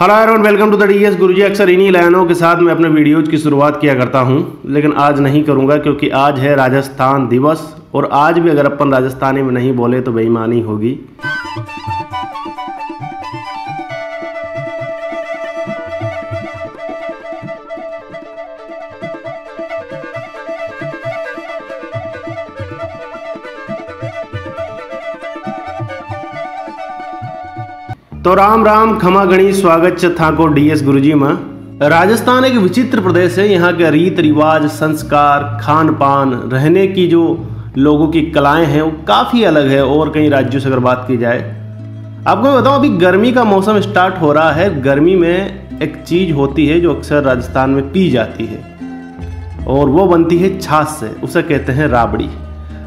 Hello everyone, welcome to the DS Guruji. अक्सर इन्हीं लाइनों के साथ मैं अपने वीडियोज की शुरुआत किया करता हूं, लेकिन आज नहीं करूंगा क्योंकि आज है राजस्थान दिवस और आज भी अगर अपन राजस्थानी में नहीं बोले तो बेईमानी होगी। तो राम राम, खमा गणी, स्वागत छ थाको डीएस गुरुजी मां। राजस्थान एक विचित्र प्रदेश है। यहाँ के रीत रिवाज, संस्कार, खान पान, रहने की जो लोगों की कलाएं हैं वो काफ़ी अलग है और कई राज्यों से अगर बात की जाए। आपको मैं बताऊँ, अभी गर्मी का मौसम स्टार्ट हो रहा है। गर्मी में एक चीज़ होती है जो अक्सर राजस्थान में पी जाती है और वो बनती है छाछ से, उसे कहते हैं राबड़ी।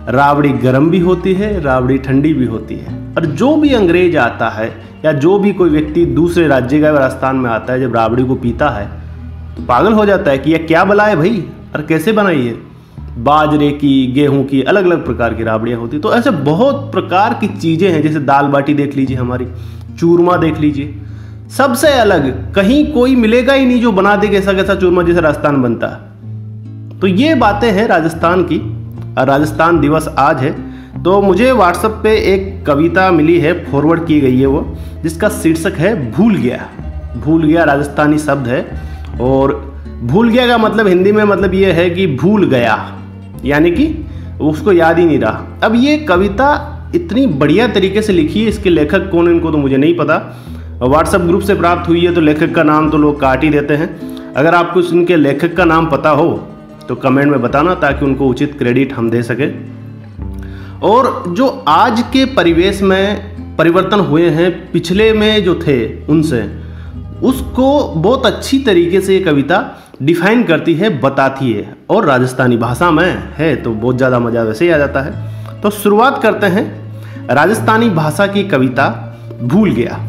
राबड़ी गर्म भी होती है, राबड़ी ठंडी भी होती है। और जो भी अंग्रेज आता है या जो भी कोई व्यक्ति दूसरे राज्य का राजस्थान में आता है, जब राबड़ी को पीता है तो पागल हो जाता है कि यह क्या बला है भाई और कैसे बनाई है। बाजरे की, गेहूं की, अलग अलग प्रकार की राबड़ियाँ होती। तो ऐसे बहुत प्रकार की चीज़ें हैं, जैसे दाल बाटी देख लीजिए, हमारी चूरमा देख लीजिए। सबसे अलग कहीं कोई मिलेगा ही नहीं जो बना दे कैसा कैसा चूरमा जैसे राजस्थान बनता है। तो ये बातें हैं राजस्थान की। राजस्थान दिवस आज है। तो मुझे व्हाट्सएप पे एक कविता मिली है, फॉरवर्ड की गई है वो, जिसका शीर्षक है भूल गया। भूल गया राजस्थानी शब्द है और भूल गया का मतलब हिंदी में मतलब ये है कि भूल गया, यानी कि उसको याद ही नहीं रहा। अब ये कविता इतनी बढ़िया तरीके से लिखी है, इसके लेखक कौन है इनको तो मुझे नहीं पता। व्हाट्सएप ग्रुप से प्राप्त हुई है तो लेखक का नाम तो लोग काट ही देते हैं। अगर आपको इनके लेखक का नाम पता हो तो कमेंट में बताना ताकि उनको उचित क्रेडिट हम दे सके। और जो आज के परिवेश में परिवर्तन हुए हैं पिछले में जो थे उनसे, उसको बहुत अच्छी तरीके से ये कविता डिफाइन करती है, बताती है और राजस्थानी भाषा में है तो बहुत ज़्यादा मज़ा वैसे ही आ जाता है। तो शुरुआत करते हैं राजस्थानी भाषा की कविता भूल गया।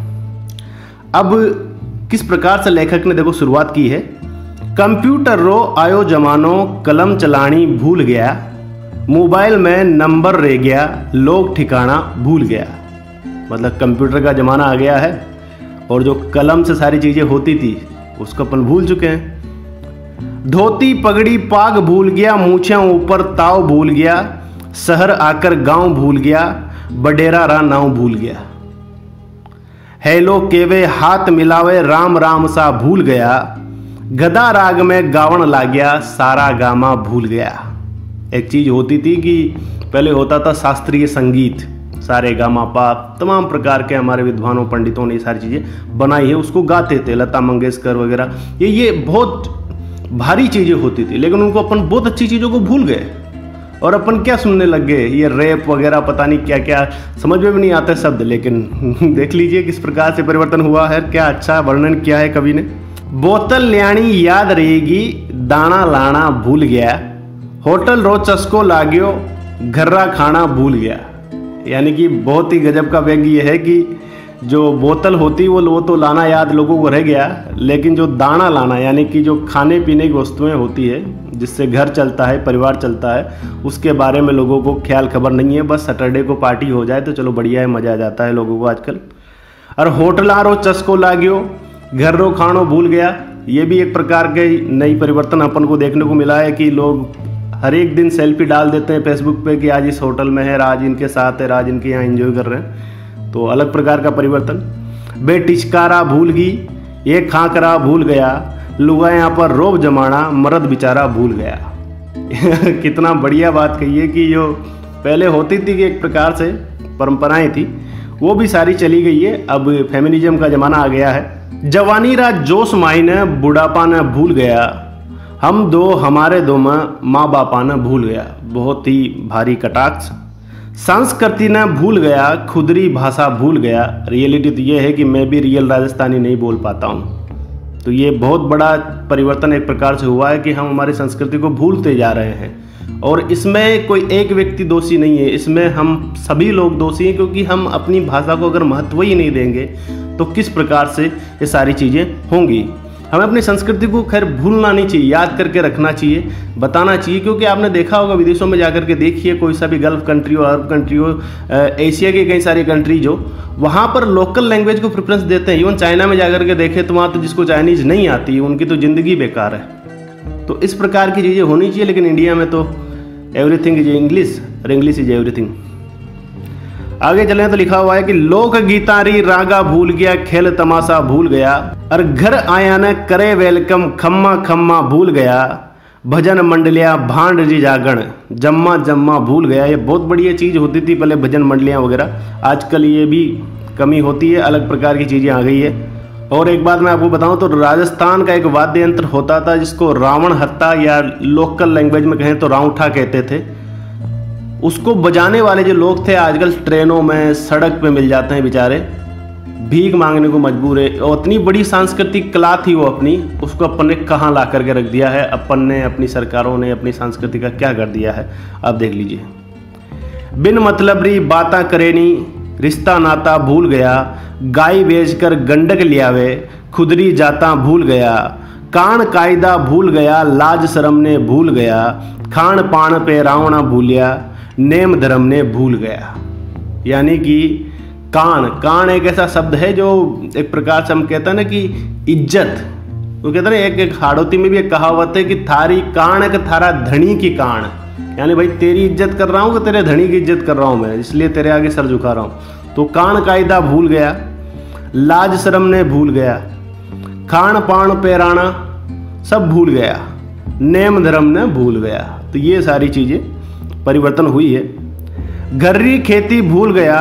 अब किस प्रकार से लेखक ने देखो शुरुआत की है। कंप्यूटर रो आयो जमानो, कलम चलानी भूल गया, मोबाइल में नंबर रह गया, लोग ठिकाना भूल गया। मतलब कंप्यूटर का ज़माना आ गया है और जो कलम से सारी चीज़ें होती थी उसको अपन भूल चुके हैं। धोती पगड़ी पाग भूल गया, मूछें ऊपर ताव भूल गया, शहर आकर गांव भूल गया, बडेरा रा नाव भूल गया, हेलो केवे हाथ मिलावे राम राम सा भूल गया, गदा राग में गावण ला गया, सारा गामा भूल गया। एक चीज़ होती थी कि पहले होता था शास्त्रीय संगीत, सारे गामा पा, तमाम प्रकार के हमारे विद्वानों पंडितों ने ये सारी चीज़ें बनाई है, उसको गाते थे लता मंगेशकर वगैरह। ये बहुत भारी चीज़ें होती थी, लेकिन उनको अपन बहुत अच्छी चीज़ों को भूल गए और अपन क्या सुनने लग गए, ये रैप वगैरह पता नहीं क्या क्या, समझ में भी नहीं आता शब्द। लेकिन देख लीजिए किस प्रकार से परिवर्तन हुआ है, क्या अच्छा वर्णन किया है कवि ने। बोतल ल्याणी याद रहेगी, दाना लाना भूल गया, होटल रो चस्को लाग्यो, घर्रा खाना भूल गया। यानी कि बहुत ही गजब का व्यंग ये है कि जो बोतल होती वो तो लाना याद लोगों को रह गया, लेकिन जो दाना लाना यानी कि जो खाने पीने की वस्तुएं होती है जिससे घर चलता है, परिवार चलता है, उसके बारे में लोगों को ख्याल खबर नहीं है। बस सैटरडे को पार्टी हो जाए तो चलो बढ़िया है, मज़ा आ जाता है लोगों को आजकल। और होटल रो चस्को लाग्यो, घर रो खानो भूल गया, ये भी एक प्रकार के नई परिवर्तन अपन को देखने को मिला है कि लोग हर एक दिन सेल्फी डाल देते हैं फेसबुक पे कि आज इस होटल में है, आज इनके साथ है, आज इनके यहाँ एंजॉय कर रहे हैं। तो अलग प्रकार का परिवर्तन। बेटिचकारा भूल गई, ये खाकरा भूल गया, लुगा यहाँ पर रोब जमाना, मर्द बेचारा भूल गया। कितना बढ़िया बात कही है कि जो पहले होती थी कि एक प्रकार से परंपराएँ थी वो भी सारी चली गई है। अब फेमिनिज्म का ज़माना आ गया है। जवानी रा जोश माई ने, बुढ़ापा ने भूल गया, हम दो हमारे दो में, माँ बापा ने भूल गया। बहुत ही भारी कटाक्ष। संस्कृति ने भूल गया, खुदरी भाषा भूल गया। रियलिटी तो ये है कि मैं भी रियल राजस्थानी नहीं बोल पाता हूँ। तो ये बहुत बड़ा परिवर्तन एक प्रकार से हुआ है कि हम हमारी संस्कृति को भूलते जा रहे हैं और इसमें कोई एक व्यक्ति दोषी नहीं है, इसमें हम सभी लोग दोषी हैं, क्योंकि हम अपनी भाषा को अगर महत्व ही नहीं देंगे तो किस प्रकार से ये सारी चीज़ें होंगी। हमें अपनी संस्कृति को खैर भूलना नहीं चाहिए, याद करके रखना चाहिए, बताना चाहिए। क्योंकि आपने देखा होगा विदेशों में जाकर के देखिए, कोई सा भी गल्फ कंट्री हो, अरब कंट्री हो, एशिया की कई सारी कंट्रीज हो, वहाँ पर लोकल लैंग्वेज को प्रेफरेंस देते हैं। इवन चाइना में जाकर के देखें तो वहाँ तो जिसको चाइनीज़ नहीं आती उनकी तो ज़िंदगी बेकार है। तो इस प्रकार की चीज़ें होनी चाहिए, लेकिन इंडिया में तो एवरीथिंग इज इंग्लिश और इंग्लिश इज एवरीथिंग। आगे चले तो लिखा हुआ है कि लोक गीतारी रागा भूल गया, खेल तमाशा भूल गया, और घर आया न करे वेलकम, खम्मा खम्मा भूल गया, भजन मंडलियाँ भांड जी जागण, जम्मा जम्मा भूल गया। ये बहुत बढ़िया चीज़ होती थी पहले, भजन मंडलियाँ वगैरह। आजकल ये भी कमी होती है, अलग प्रकार की चीज़ें आ गई है। और एक बात मैं आपको बताऊं तो राजस्थान का एक वाद्य यंत्र होता था जिसको रावण हत्ता या लोकल लैंग्वेज में कहें तो राउठा कहते थे। उसको बजाने वाले जो लोग थे आजकल ट्रेनों में, सड़क पे मिल जाते हैं बेचारे, भीख मांगने को मजबूर है। और इतनी बड़ी सांस्कृतिक कला थी वो अपनी, उसको अपन ने कहाँ ला करके रख दिया है। अपन ने, अपनी सरकारों ने अपनी संस्कृति का क्या कर दिया है, आप देख लीजिए। बिन मतलब री बाता करेनी, रिश्ता नाता भूल गया, गाय बेचकर गंडक लियावे, खुदरी जाता भूल गया, कान कायदा भूल गया, लाज शरम ने भूल गया, खान पान पे रावणा भूलिया, नेम धर्म ने भूल गया। यानी कि कान एक ऐसा शब्द है जो एक प्रकार से हम कहते हैं ना कि इज्जत, वो कहते हैं ना एक हाड़ौती में भी एक कहावत है कि थारी कान के थारा धनी की कान, यानी भाई तेरी इज्जत कर रहा हूँ कि तेरे धनी की इज्जत कर रहा हूँ मैं, इसलिए तेरे आगे सर झुका रहा हूँ। तो कान कायदा भूल गया, लाज शर्म ने भूल गया, खान पान पैराना सब भूल गया, नेम धर्म ने भूल गया। तो ये सारी चीज़ें परिवर्तन हुई है। घर्री खेती भूल गया,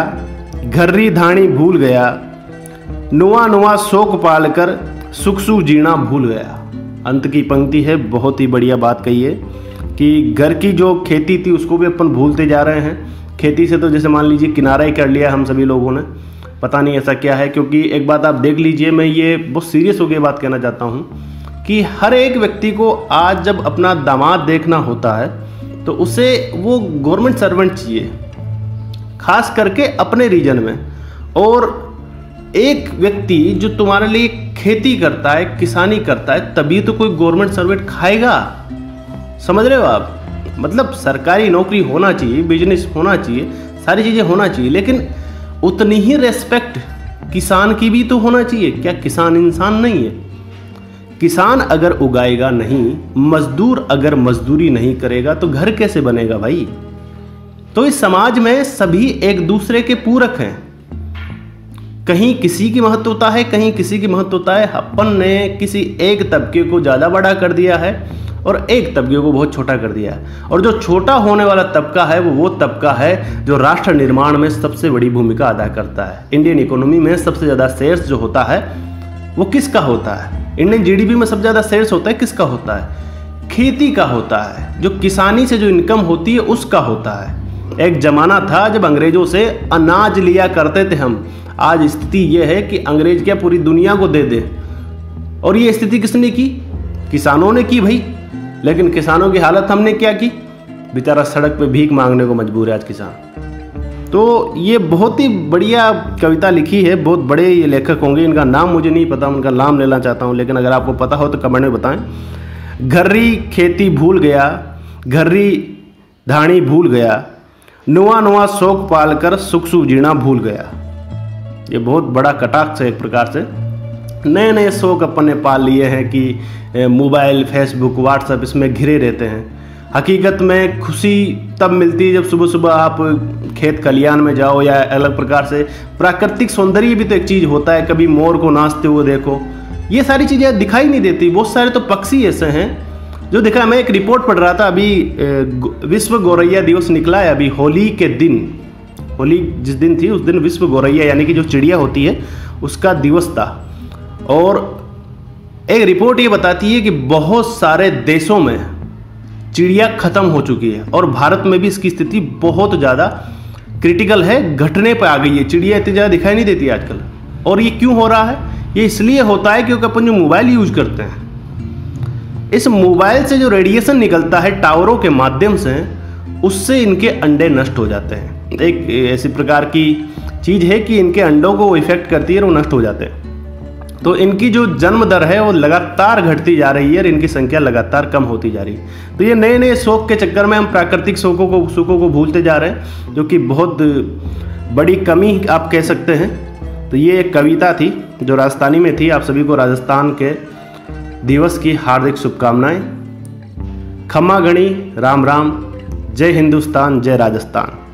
घर्री धानी भूल गया, नुआ नुआ शोक पालकर सुखसु जीना भूल गया। अंत की पंक्ति है, बहुत ही बढ़िया बात कही है कि घर की जो खेती थी उसको भी अपन भूलते जा रहे हैं। खेती से तो जैसे मान लीजिए किनारा ही कर लिया हम सभी लोगों ने, पता नहीं ऐसा क्या है। क्योंकि एक बात आप देख लीजिए, मैं ये बहुत सीरियस हो गई बात कहना चाहता हूँ कि हर एक व्यक्ति को आज जब अपना दामाद देखना होता है तो उसे वो गवर्नमेंट सर्वेंट चाहिए, खास करके अपने रीजन में। और एक व्यक्ति जो तुम्हारे लिए खेती करता है, किसानी करता है, तभी तो कोई गवर्नमेंट सर्वेंट खाएगा, समझ रहे हो आप। मतलब सरकारी नौकरी होना चाहिए, बिजनेस होना चाहिए, सारी चीज़ें होना चाहिए, लेकिन उतनी ही रेस्पेक्ट किसान की भी तो होना चाहिए। क्या किसान इंसान नहीं है? किसान अगर उगाएगा नहीं, मजदूर अगर मजदूरी नहीं करेगा तो घर कैसे बनेगा भाई। तो इस समाज में सभी एक दूसरे के पूरक हैं, कहीं किसी की महत्वता है, कहीं किसी की महत्वता है। अपन ने किसी एक तबके को ज़्यादा बड़ा कर दिया है और एक तबके को बहुत छोटा कर दिया है। और जो छोटा होने वाला तबका है वो तबका है जो राष्ट्र निर्माण में सबसे बड़ी भूमिका अदा करता है। इंडियन इकोनॉमी में सबसे ज़्यादा शेयर्स जो होता है वो किसका होता है? इंडियन जीडीपी में सबसे ज़्यादा शेयर्स होता है किसका होता है? खेती का होता है, जो किसानी से जो इनकम होती है उसका होता है। एक ज़माना था जब अंग्रेज़ों से अनाज लिया करते थे हम। आज स्थिति ये है कि अंग्रेज क्या पूरी दुनिया को दे दे, और ये स्थिति किसने की? किसानों ने की भाई। लेकिन किसानों की हालत हमने क्या की? बेचारा सड़क पे भीख मांगने को मजबूर है आज किसान। तो ये बहुत ही बढ़िया कविता लिखी है, बहुत बड़े ये लेखक होंगे, इनका नाम मुझे नहीं पता, उनका नाम लेना चाहता हूँ, लेकिन अगर आपको पता हो तो कमेंट में बताएं। घर्री खेती भूल गया, घर्री धानी भूल गया, नुआ नुआ शोक पाल कर सुखसु जीना भूल गया। ये बहुत बड़ा कटाक्ष है एक प्रकार से। नए नए शौक अपन ने पाल लिए हैं कि मोबाइल, फेसबुक, व्हाट्सएप, इसमें घिरे रहते हैं। हकीकत में खुशी तब मिलती है जब सुबह सुबह आप खेत खलियान में जाओ, या अलग प्रकार से प्राकृतिक सौंदर्य भी तो एक चीज़ होता है। कभी मोर को नाचते हुए देखो, ये सारी चीज़ें दिखाई नहीं देती। बहुत सारे तो पक्षी ऐसे हैं जो दिखा। मैं एक रिपोर्ट पढ़ रहा था, अभी विश्व गौरैया दिवस निकला है, अभी होली के दिन, होली जिस दिन थी उस दिन विश्व गौरैया यानी कि जो चिड़िया होती है उसका दिवस था। और एक रिपोर्ट ये बताती है कि बहुत सारे देशों में चिड़िया खत्म हो चुकी है, और भारत में भी इसकी स्थिति बहुत ज़्यादा क्रिटिकल है, घटने पर आ गई है। चिड़िया इतनी ज़्यादा दिखाई नहीं देती आजकल। और ये क्यों हो रहा है? ये इसलिए होता है क्योंकि अपन जो मोबाइल यूज करते हैं, इस मोबाइल से जो रेडिएशन निकलता है टावरों के माध्यम से, उससे इनके अंडे नष्ट हो जाते हैं। एक ऐसी प्रकार की चीज़ है कि इनके अंडों को इफेक्ट करती है और वो नष्ट हो जाते हैं। तो इनकी जो जन्म दर है वो लगातार घटती जा रही है और इनकी संख्या लगातार कम होती जा रही है। तो ये नए नए शोक के चक्कर में हम प्राकृतिक शोकों को भूलते जा रहे हैं, जो कि बहुत बड़ी कमी आप कह सकते हैं। तो ये एक कविता थी जो राजस्थानी में थी। आप सभी को राजस्थान के दिवस की हार्दिक शुभकामनाएँ। खम्मा घणी, राम राम, जय हिंदुस्तान, जय राजस्थान।